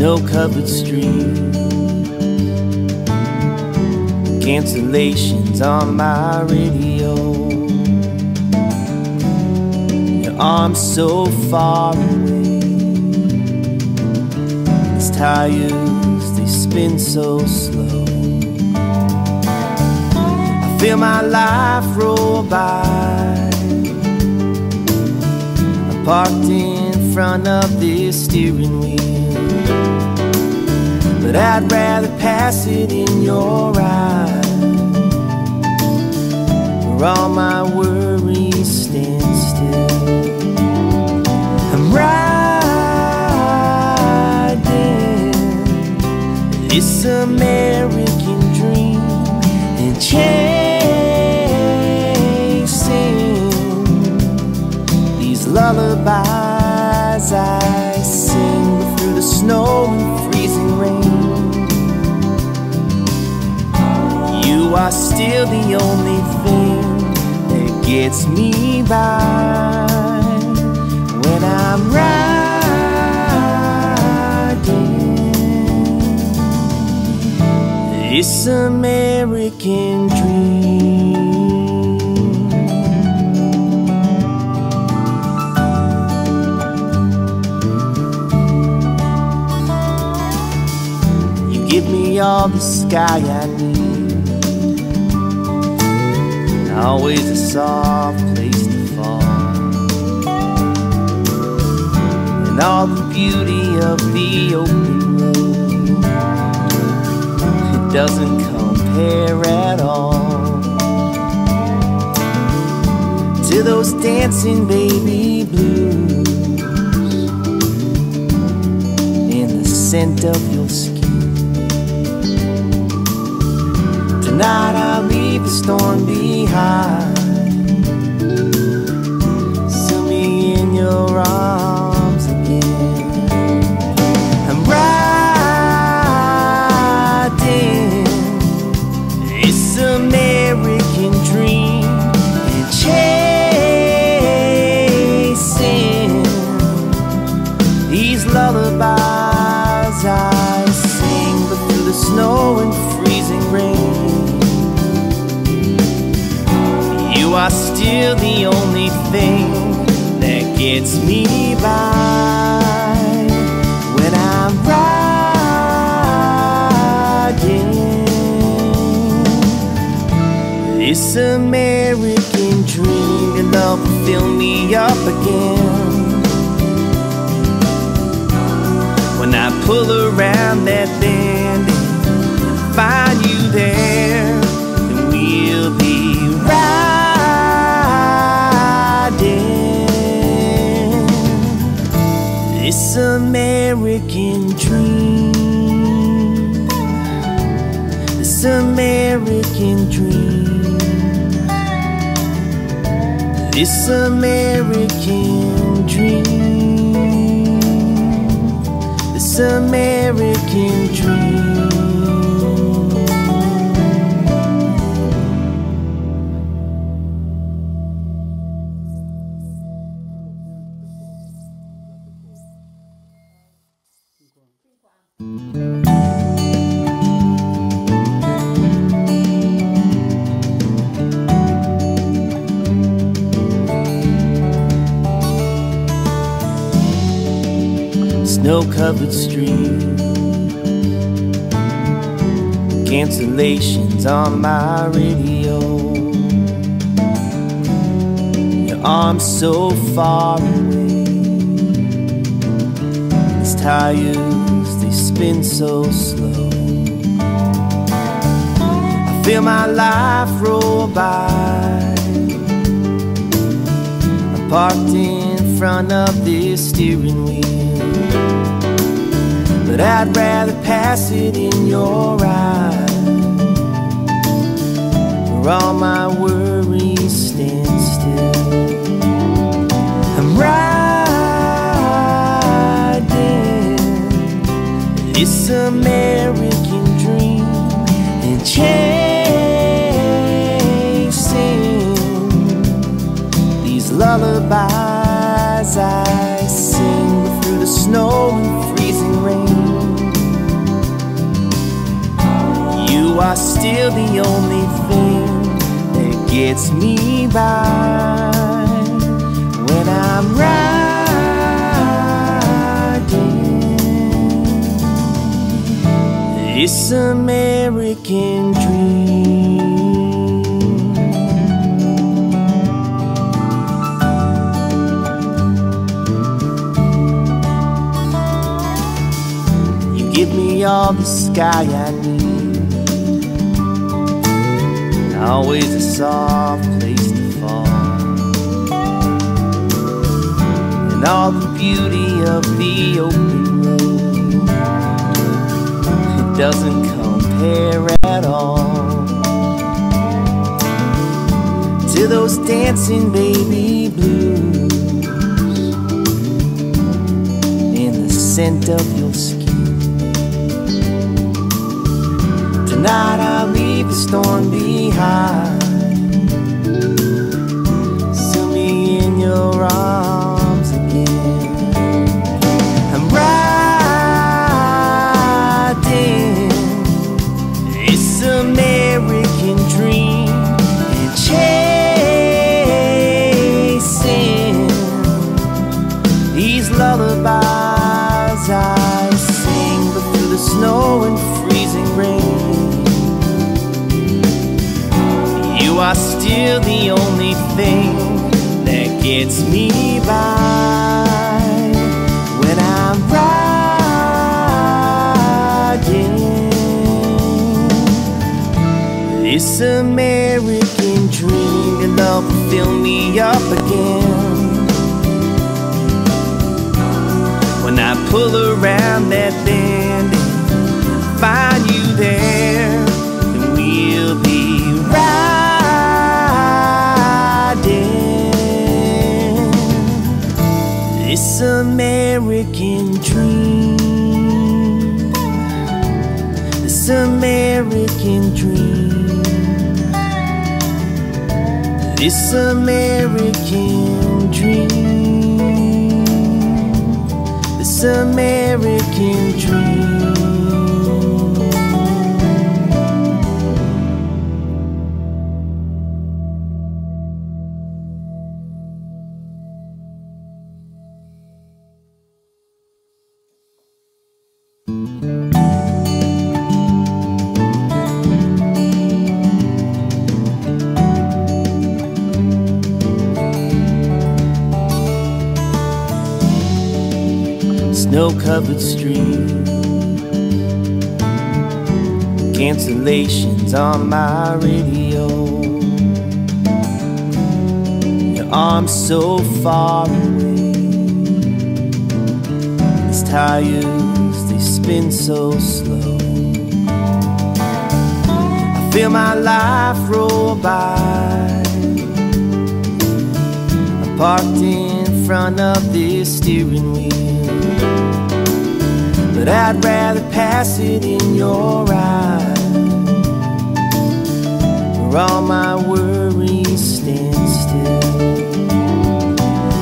snow-covered stream. Cancellations on my radio. Your arms so far away. These tires, they spin so slow. I feel my life roll by. I'm parked in front of this steering wheel, but I'd rather pass it in your eyes, where all my worries stand still. I'm riding this American dream and chasing these lullabies I sing through the snow and freezing rain. You are still the only thing that gets me by when I'm riding this American dream. You give me all the sky I need, always a soft place to fall, and all the beauty of the open road, it doesn't compare at all to those dancing baby blues and the scent of your skin. Tonight I'll leave the storm behind. Seal me in your arms again. I'm riding this American dream and chasing these lullabies I sing, but through the snow and freezing rain, you are still the only thing that gets me by when I'm riding this American dream. Your love will fill me up again when I pull around that bend and find you there, and we'll be riding this American dream, this American dream, this American dream, this American snow-covered stream. Cancellations on my radio. Your arms so far away. These tires, they spin so slow. I feel my life roll by. I'm parked in front of this steering wheel, but I'd rather pass it in your eyes, where all my worries stand still. I'm riding this American dream and chasing these lullabies I sing through the snow and freezing rain. are still the only thing that gets me by. When I'm riding this American dream, you give me all the sky I need, always a soft place to fall, and all the beauty of the open road, it doesn't compare at all to those dancing baby blues and the scent of your skin. Tonight I'll leave the storm behind, seal me in your arms. Lullabies I sing, but through the snow and freezing rain, you are still the only thing that gets me by. When I'm riding this American dream, your love will fill me up again. When I pull around that bend and find you there, then we'll be riding this American dream, this American dream, this American dream, this American dream. Snow-covered streets, cancellations on my radio, your arms so far away, these tires, they spin so slow. I feel my life roll by, I'm parked in front of this steering wheel, but I'd rather pass it in your eyes, where all my worries stand still.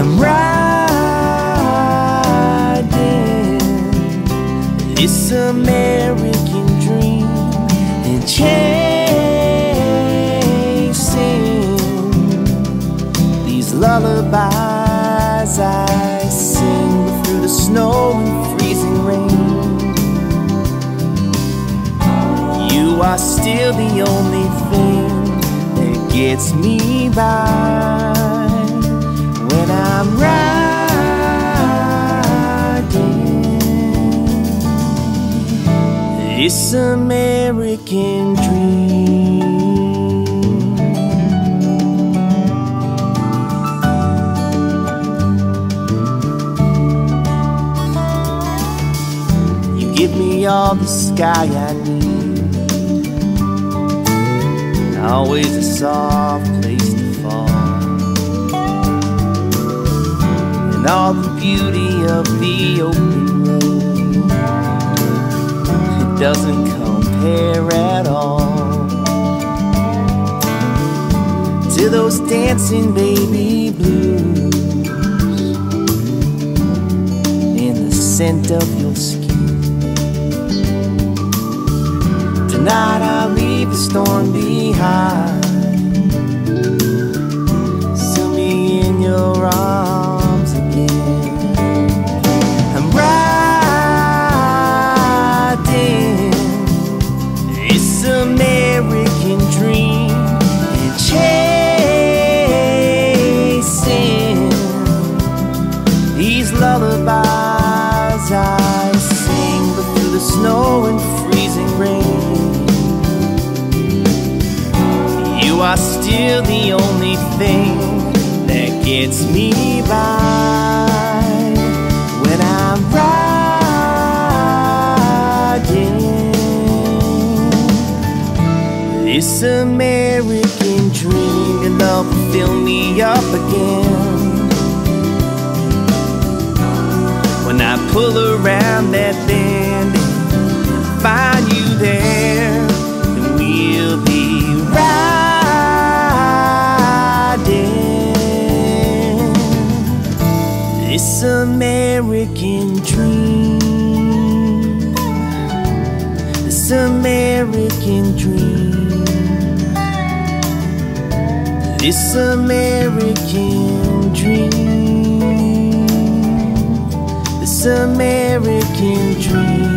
I'm riding this American dream and chasing these lullabies I sing, but through the snow and freezing rain, you are still the only thing that gets me by. When I'm riding this American dream, you give me all the sky I need, always a soft place to fall, and all the beauty of the open road, it doesn't compare at all to those dancing baby blues and the scent of your skin. Tonight I'll leave the storm behind. Seal me in your arms again. I'm riding this American dream and chasing these lullabies I sing, but through the snow and freezing rain, you are still the only thing that gets me by. When I'm riding this American dream, your love will fill me up again. When I pull around that bend and find you there, then we'll be riding this American dream, this American dream, this American dream, this American dream.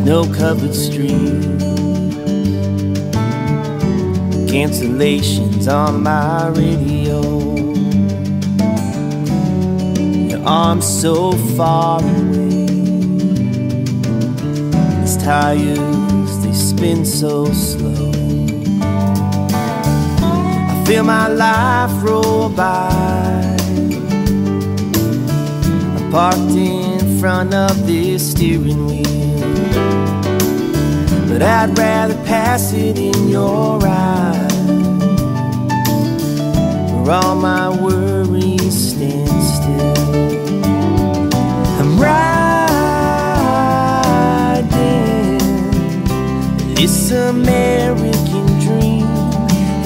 Snow-covered streets, cancellations on my radio, your arms so far away, these tires, they spin so slow. I feel my life roll by. I'm parked in front of this steering wheel, but I'd rather pass it in your eyes, where all my worries stand still. I'm riding this American dream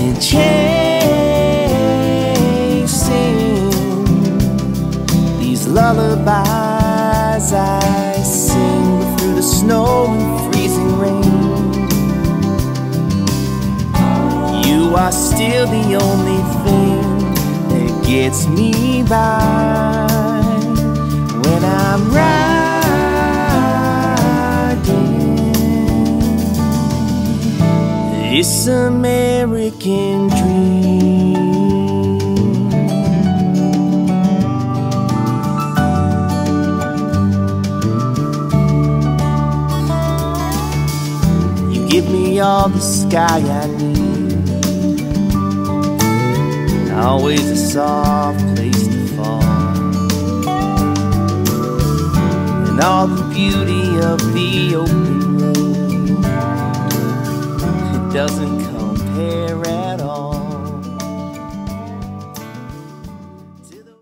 and chasing these lullabies I sing, but through the snow and freezing rain, you are still the only thing that gets me by. When I'm riding this American dream. You give me all the sky I need, always a soft place to fall, and all the beauty of the open road, it doesn't compare at all.